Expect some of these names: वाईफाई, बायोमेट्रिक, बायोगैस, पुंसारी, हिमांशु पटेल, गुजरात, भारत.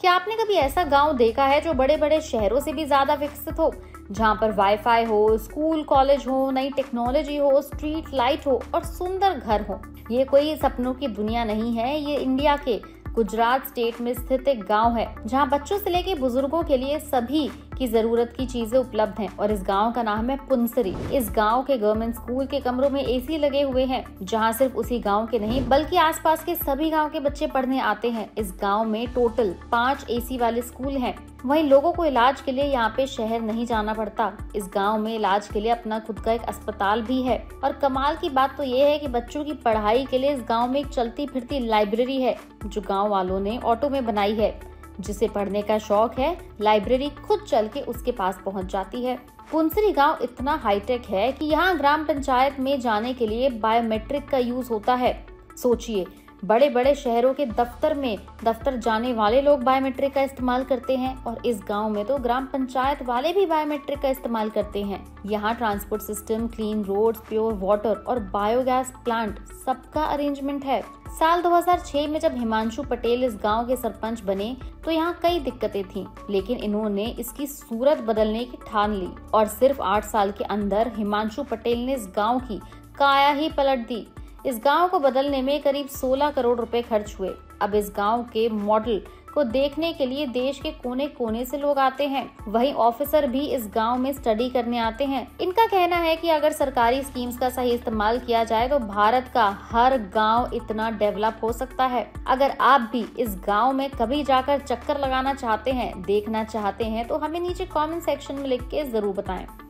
क्या आपने कभी ऐसा गांव देखा है जो बड़े बड़े शहरों से भी ज्यादा विकसित हो, जहां पर वाईफाई हो, स्कूल कॉलेज हो, नई टेक्नोलॉजी हो, स्ट्रीट लाइट हो और सुंदर घर हो? ये कोई सपनों की दुनिया नहीं है। ये इंडिया के गुजरात स्टेट में स्थित एक गांव है, जहां बच्चों से लेकर बुजुर्गों के लिए सभी की जरूरत की चीजें उपलब्ध हैं। और इस गांव का नाम है पुंसारी। इस गांव के गवर्नमेंट स्कूल के कमरों में एसी लगे हुए हैं, जहां सिर्फ उसी गांव के नहीं बल्कि आसपास के सभी गांव के बच्चे पढ़ने आते हैं। इस गांव में टोटल 5 एसी वाले स्कूल हैं। वहीं लोगों को इलाज के लिए यहाँ पे शहर नहीं जाना पड़ता। इस गांव में इलाज के लिए अपना खुद का एक अस्पताल भी है। और कमाल की बात तो ये है कि बच्चों की पढ़ाई के लिए इस गांव में एक चलती फिरती लाइब्रेरी है, जो गांव वालों ने ऑटो में बनाई है। जिसे पढ़ने का शौक है, लाइब्रेरी खुद चल के उसके पास पहुँच जाती है। पुंसारी गांव इतना हाईटेक है कि यहाँ ग्राम पंचायत में जाने के लिए बायोमेट्रिक का यूज होता है। सोचिए, बड़े बड़े शहरों के दफ्तर जाने वाले लोग बायोमेट्रिक का इस्तेमाल करते हैं, और इस गांव में तो ग्राम पंचायत वाले भी बायोमेट्रिक का इस्तेमाल करते हैं। यहाँ transport system, clean roads, pure water और बायोगैस प्लांट सबका अरेंजमेंट है। साल 2006 में जब हिमांशु पटेल इस गांव के सरपंच बने तो यहाँ कई दिक्कतें थीं, लेकिन इन्होंने इसकी सूरत बदलने की ठान ली और सिर्फ 8 साल के अंदर हिमांशु पटेल ने इस गाँव की काया ही पलट दी। इस गांव को बदलने में करीब 16 करोड़ रुपए खर्च हुए। अब इस गांव के मॉडल को देखने के लिए देश के कोने कोने से लोग आते हैं। वहीं ऑफिसर भी इस गांव में स्टडी करने आते हैं। इनका कहना है कि अगर सरकारी स्कीम्स का सही इस्तेमाल किया जाए तो भारत का हर गांव इतना डेवलप हो सकता है। अगर आप भी इस गांव में कभी जाकर चक्कर लगाना चाहते हैं, देखना चाहते हैं, तो हमें नीचे कॉमेंट सेक्शन में लिख के जरूर बताएं।